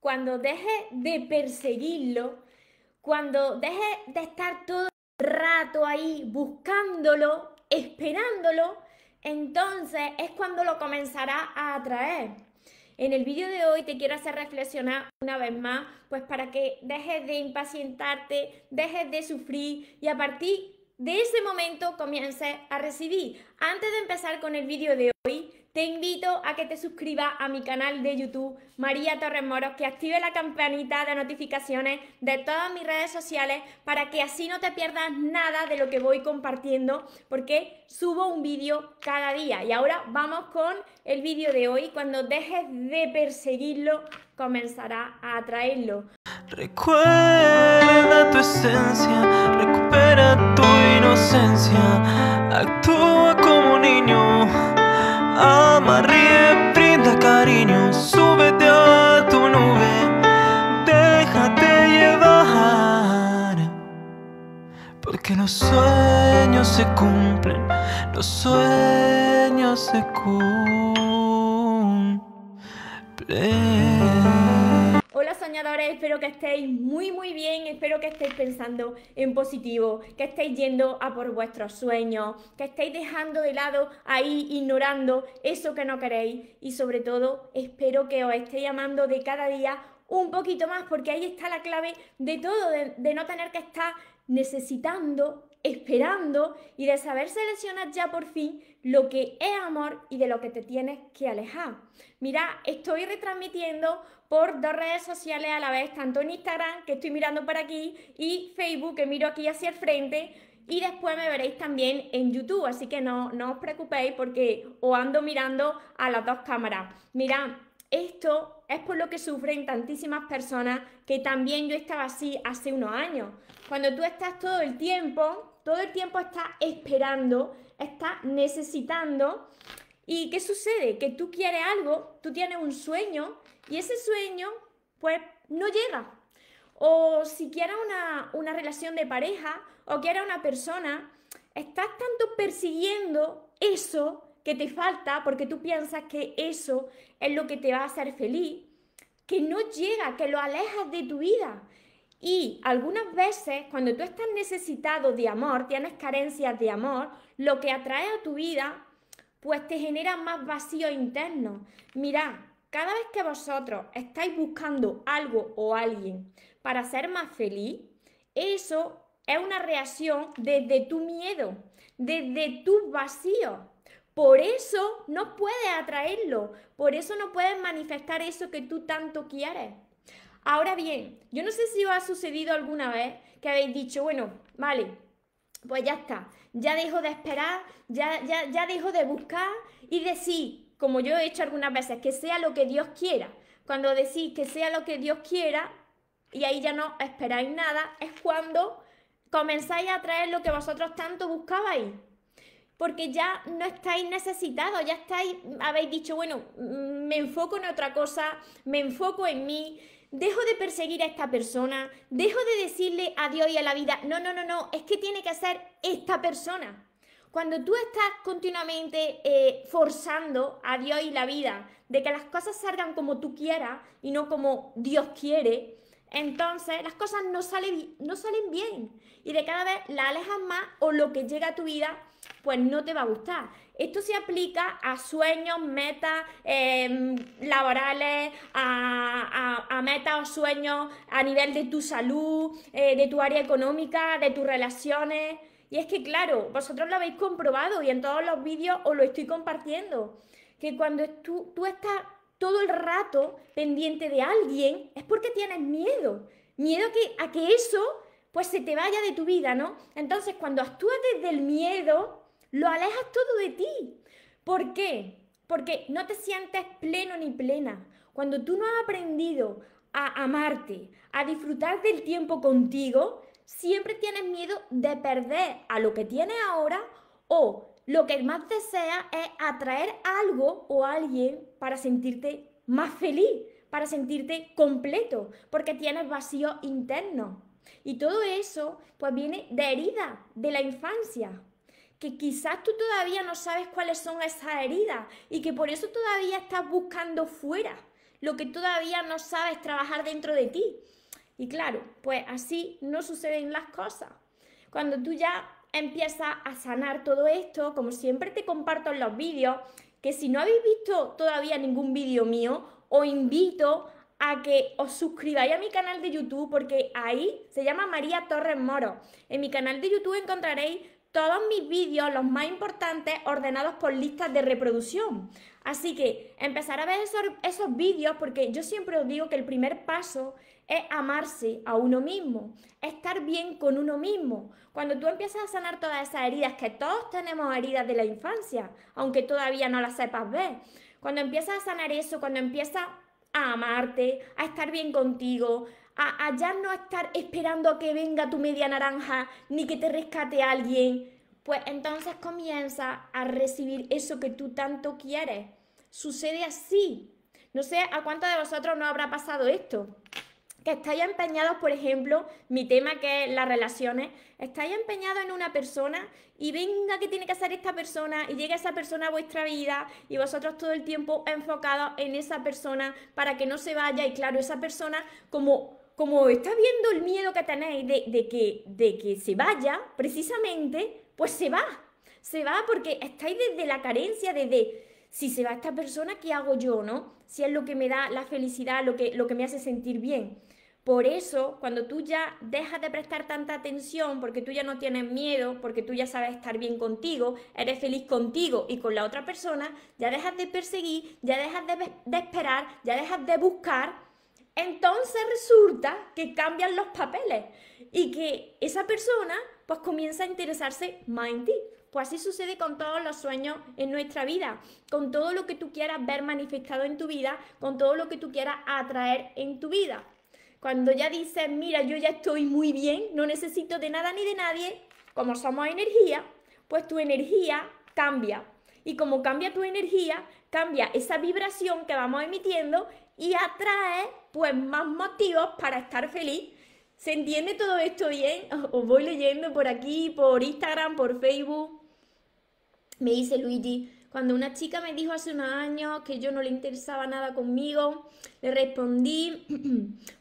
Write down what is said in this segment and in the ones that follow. cuando deje de perseguirlo, cuando deje de estar todo el rato ahí buscándolo, esperándolo, entonces es cuando lo comenzará a atraer. En el vídeo de hoy te quiero hacer reflexionar una vez más, pues para que dejes de impacientarte, dejes de sufrir y a partir de ese momento comiences a recibir. Antes de empezar con el vídeo de hoy, te invito a que te suscribas a mi canal de YouTube, María Torres Moros, que active la campanita de notificaciones de todas mis redes sociales para que así no te pierdas nada de lo que voy compartiendo, porque subo un vídeo cada día. Y ahora vamos con el vídeo de hoy. Cuando dejes de perseguirlo, comenzarás a atraerlo. Recuerda tu esencia, recupera tu inocencia, actúa como niño. Ama, ríe, brinda cariño, súbete a tu nube, déjate llevar. Porque los sueños se cumplen, los sueños se cumplen. Hola soñadores, espero que estéis muy bien, espero que estéis pensando en positivo, que estéis yendo a por vuestros sueños, que estéis dejando de lado ahí, ignorando eso que no queréis y sobre todo espero que os estéis amando de cada día un poquito más, porque ahí está la clave de todo, de no tener que estar necesitando, esperando y de saber seleccionar ya por fin lo que es amor y de lo que te tienes que alejar. Mira, estoy retransmitiendo por dos redes sociales a la vez, tanto en Instagram, que estoy mirando por aquí, y Facebook, que miro aquí hacia el frente, y después me veréis también en YouTube, así que no os preocupéis porque os ando mirando a las dos cámaras. Mirad, esto es por lo que sufren tantísimas personas, que también yo estaba así hace unos años. Cuando tú estás todo el tiempo estás esperando, estás necesitando. ¿Y qué sucede? Que tú quieres algo, tú tienes un sueño y ese sueño pues no llega. O si quieres una relación de pareja o quieres una persona, estás tanto persiguiendo eso que te falta porque tú piensas que eso es lo que te va a hacer feliz, que no llega, que lo alejas de tu vida. Y algunas veces cuando tú estás necesitado de amor, tienes carencias de amor, lo que atrae a tu vida pues te genera más vacío interno. Mirad, cada vez que vosotros estáis buscando algo o alguien para ser más feliz, eso es una reacción desde tu miedo, desde tu vacío. Por eso no puedes atraerlo, por eso no puedes manifestar eso que tú tanto quieres. Ahora bien, yo no sé si os ha sucedido alguna vez que habéis dicho, bueno, vale, pues ya está, ya dejo de esperar, ya dejo de buscar y decir, como yo he hecho algunas veces, que sea lo que Dios quiera. Cuando decís que sea lo que Dios quiera y ahí ya no esperáis nada, es cuando comenzáis a atraer lo que vosotros tanto buscabais. Porque ya no estáis necesitados, ya estáis, habéis dicho, bueno, me enfoco en otra cosa, me enfoco en mí, dejo de perseguir a esta persona, dejo de decirle a Dios y a la vida, no, es que tiene que ser esta persona. Cuando tú estás continuamente forzando a Dios y la vida de que las cosas salgan como tú quieras y no como Dios quiere, entonces las cosas no salen bien y de cada vez la alejas más o lo que llega a tu vida pues no te va a gustar. Esto se aplica a sueños, metas laborales, a metas o sueños a nivel de tu salud, de tu área económica, de tus relaciones. Y es que claro, vosotros lo habéis comprobado y en todos los vídeos os lo estoy compartiendo, que cuando tú estás todo el rato pendiente de alguien es porque tienes miedo a que eso pues se te vaya de tu vida, ¿no? Entonces cuando actúas desde el miedo, lo alejas todo de ti. ¿Por qué? Porque no te sientes pleno ni plena. Cuando tú no has aprendido a amarte, a disfrutar del tiempo contigo, siempre tienes miedo de perder a lo que tienes ahora o lo que más deseas es atraer algo o alguien para sentirte más feliz, para sentirte completo, porque tienes vacío interno. Y todo eso pues viene de heridas de la infancia, que quizás tú todavía no sabes cuáles son esas heridas y que por eso todavía estás buscando fuera lo que todavía no sabes trabajar dentro de ti. Y claro, pues así no suceden las cosas. Cuando tú ya empiezas a sanar todo esto, como siempre te comparto en los vídeos, que si no habéis visto todavía ningún vídeo mío, os invito a que os suscribáis a mi canal de YouTube, porque ahí se llama María Torres Moros. En mi canal de YouTube encontraréis todos mis vídeos, los más importantes, ordenados por listas de reproducción. Así que empezar a ver esos vídeos, porque yo siempre os digo que el primer paso es amarse a uno mismo, estar bien con uno mismo. Cuando tú empiezas a sanar todas esas heridas, que todos tenemos heridas de la infancia, aunque todavía no las sepas ver, cuando empiezas a sanar eso, cuando empiezas a amarte, a estar bien contigo, a ya no estar esperando a que venga tu media naranja, ni que te rescate alguien, pues entonces comienza a recibir eso que tú tanto quieres. Sucede así. No sé a cuántos de vosotros no habrá pasado esto. Que estáis empeñados, por ejemplo, mi tema que es las relaciones, estáis empeñados en una persona y venga que tiene que hacer esta persona y llega esa persona a vuestra vida y vosotros todo el tiempo enfocados en esa persona para que no se vaya. Y claro, esa persona como está viendo el miedo que tenéis de que se vaya, precisamente, pues se va porque estáis desde la carencia, desde... Si se va esta persona, ¿qué hago yo, no? Si es lo que me da la felicidad, lo que me hace sentir bien. Por eso, cuando tú ya dejas de prestar tanta atención, porque tú ya no tienes miedo, porque tú ya sabes estar bien contigo, eres feliz contigo y con la otra persona, ya dejas de perseguir, ya dejas de esperar, ya dejas de buscar, entonces resulta que cambian los papeles y que esa persona pues comienza a interesarse más en ti. Pues así sucede con todos los sueños en nuestra vida, con todo lo que tú quieras ver manifestado en tu vida, con todo lo que tú quieras atraer en tu vida. Cuando ya dices, mira, yo ya estoy muy bien, no necesito de nada ni de nadie, como somos energía, pues tu energía cambia. Y como cambia tu energía, cambia esa vibración que vamos emitiendo y atrae pues más motivos para estar feliz. ¿Se entiende todo esto bien? Os voy leyendo por aquí, por Instagram, por Facebook. Me dice Luigi, cuando una chica me dijo hace unos años que yo no le interesaba nada conmigo, le respondí,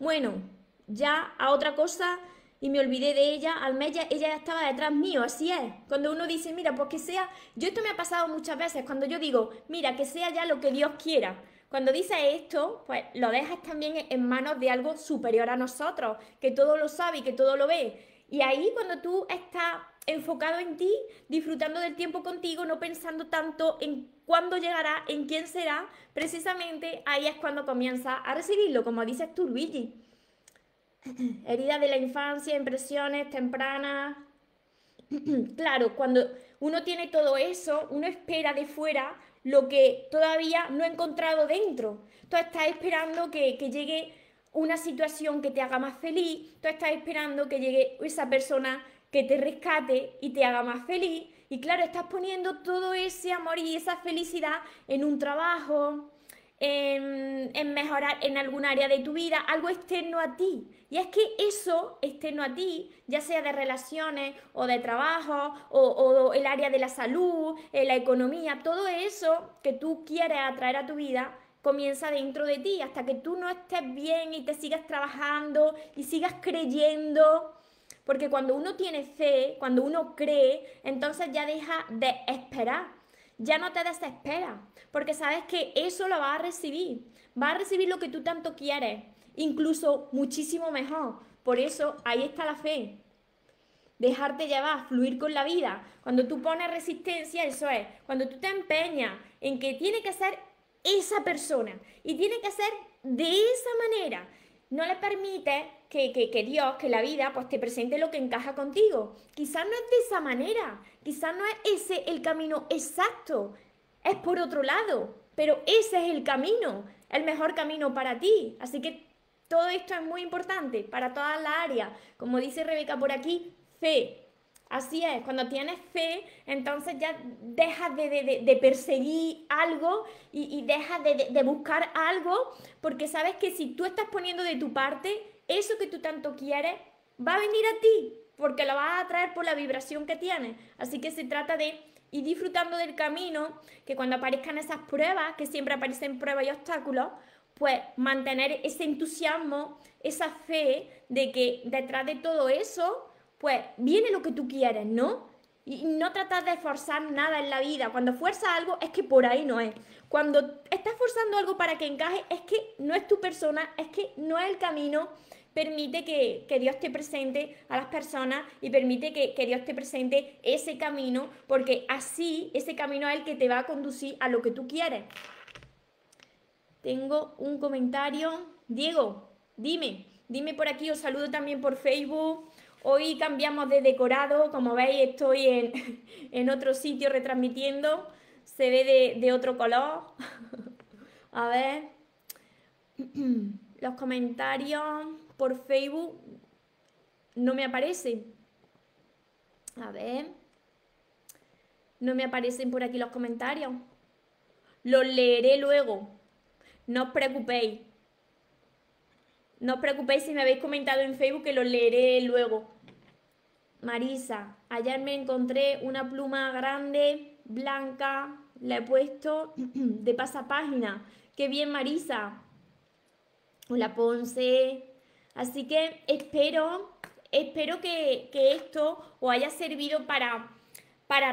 bueno, ya a otra cosa y me olvidé de ella, al mes ella ya estaba detrás mío, así es. Cuando uno dice, mira, pues que sea, yo esto me ha pasado muchas veces, cuando yo digo, mira, que sea ya lo que Dios quiera. Cuando dices esto, pues lo dejas también en manos de algo superior a nosotros, que todo lo sabe y que todo lo ve. Y ahí cuando tú estás enfocado en ti, disfrutando del tiempo contigo, no pensando tanto en cuándo llegará, en quién será, precisamente ahí es cuando comienzas a recibirlo, como dices tú, Luigi. Heridas de la infancia, impresiones tempranas. Claro, cuando uno tiene todo eso, uno espera de fuera lo que todavía no ha encontrado dentro. Tú estás esperando que llegue una situación que te haga más feliz, tú estás esperando que llegue esa persona que te rescate y te haga más feliz, y claro, estás poniendo todo ese amor y esa felicidad en un trabajo, en mejorar en algún área de tu vida, algo externo a ti. Y es que eso externo a ti, ya sea de relaciones o de trabajo o el área de la salud, la economía, todo eso que tú quieres atraer a tu vida, comienza dentro de ti. Hasta que tú no estés bien y te sigas trabajando y sigas creyendo, porque cuando uno tiene fe, cuando uno cree, entonces ya deja de esperar, ya no te desesperas, porque sabes que eso lo vas a recibir lo que tú tanto quieres, incluso muchísimo mejor. Por eso ahí está la fe, dejarte llevar, fluir con la vida. Cuando tú pones resistencia, eso es, cuando tú te empeñas en que tiene que ser esa persona y tiene que ser de esa manera, no le permite que Dios, que la vida, pues te presente lo que encaja contigo. Quizás no es de esa manera, quizás no es ese el camino exacto, es por otro lado, pero ese es el camino, el mejor camino para ti. Así que todo esto es muy importante para todas las áreas. Como dice Rebeca por aquí, fe. Así es, cuando tienes fe, entonces ya dejas de perseguir algo y dejas de buscar algo, porque sabes que si tú estás poniendo de tu parte, eso que tú tanto quieres va a venir a ti, porque lo vas a atraer por la vibración que tienes. Así que se trata de ir disfrutando del camino, que cuando aparezcan esas pruebas, que siempre aparecen pruebas y obstáculos, pues mantener ese entusiasmo, esa fe de que detrás de todo eso, pues viene lo que tú quieres, ¿no? Y no tratar de forzar nada en la vida. Cuando fuerzas algo es que por ahí no es. Cuando estás forzando algo para que encaje, es que no es tu persona, es que no es el camino. Permite que Dios te presente a las personas y permite que Dios te presente ese camino, porque así ese camino es el que te va a conducir a lo que tú quieres. Tengo un comentario. Diego, dime por aquí. Os saludo también por Facebook. Hoy cambiamos de decorado. Como veis, estoy en otro sitio retransmitiendo. Se ve de otro color. A ver. Los comentarios por Facebook no me aparecen. A ver. No me aparecen por aquí los comentarios. Los leeré luego. No os preocupéis. No os preocupéis si me habéis comentado en Facebook, que los leeré luego. Marisa, ayer me encontré una pluma grande, blanca. La he puesto de pasapágina. ¡Qué bien, Marisa! Hola, Ponce. Así que espero que esto os haya servido para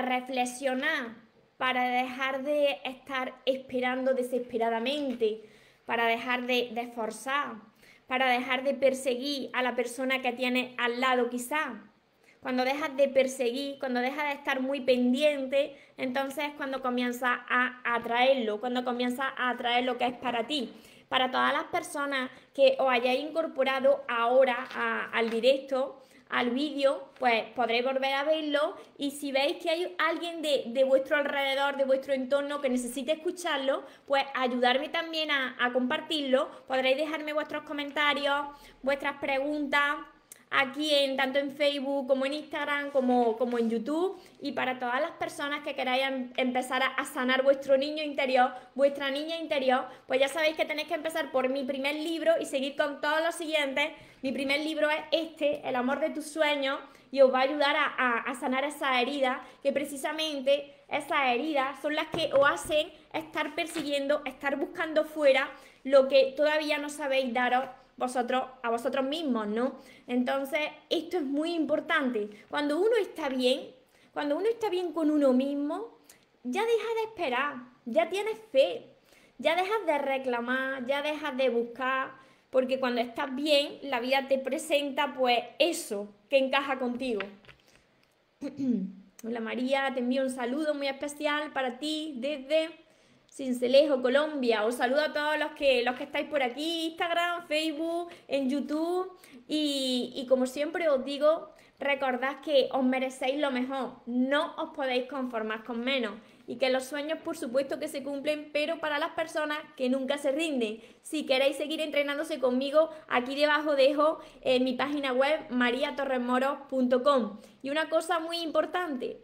reflexionar, para dejar de estar esperando desesperadamente, para dejar de esforzar, para dejar de perseguir a la persona que tienes al lado quizá. Cuando dejas de perseguir, cuando dejas de estar muy pendiente, entonces es cuando comienzas a atraerlo, cuando comienzas a atraer lo que es para ti. Para todas las personas que os hayáis incorporado ahora al directo, al vídeo, pues podréis volver a verlo, y si veis que hay alguien de vuestro alrededor, de vuestro entorno, que necesite escucharlo, pues ayudarme también a compartirlo. Podréis dejarme vuestros comentarios, vuestras preguntas, aquí tanto en Facebook como en Instagram como en YouTube. Y para todas las personas que queráis empezar a sanar vuestro niño interior, vuestra niña interior, pues ya sabéis que tenéis que empezar por mi primer libro y seguir con todos los siguientes. Mi primer libro es este, El amor de tus sueños, y os va a ayudar a sanar esas heridas, que precisamente esas heridas son las que os hacen estar persiguiendo, estar buscando fuera lo que todavía no sabéis daros a vosotros mismos, ¿no? Entonces, esto es muy importante. Cuando uno está bien con uno mismo, ya dejas de esperar, ya tienes fe, ya dejas de reclamar, ya dejas de buscar, porque cuando estás bien, la vida te presenta pues eso que encaja contigo. Hola María, te envío un saludo muy especial para ti desde Sincelejo, Colombia. Os saludo a todos los que estáis por aquí, Instagram, Facebook, en YouTube. Y como siempre os digo, recordad que os merecéis lo mejor, no os podéis conformar con menos, y que los sueños por supuesto que se cumplen, pero para las personas que nunca se rinden. Si queréis seguir entrenándose conmigo, aquí debajo dejo mi página web mariatorresmoros.com. Y una cosa muy importante: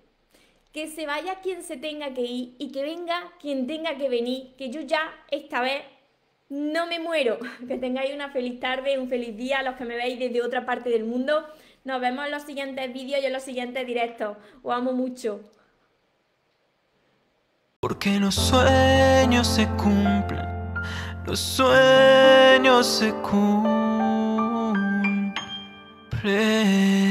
que se vaya quien se tenga que ir y que venga quien tenga que venir, que yo ya esta vez no me muero. Que tengáis una feliz tarde, un feliz día, los que me veis desde otra parte del mundo. Nos vemos en los siguientes vídeos y en los siguientes directos. Os amo mucho. Porque los sueños se cumplen, los sueños se cumplen.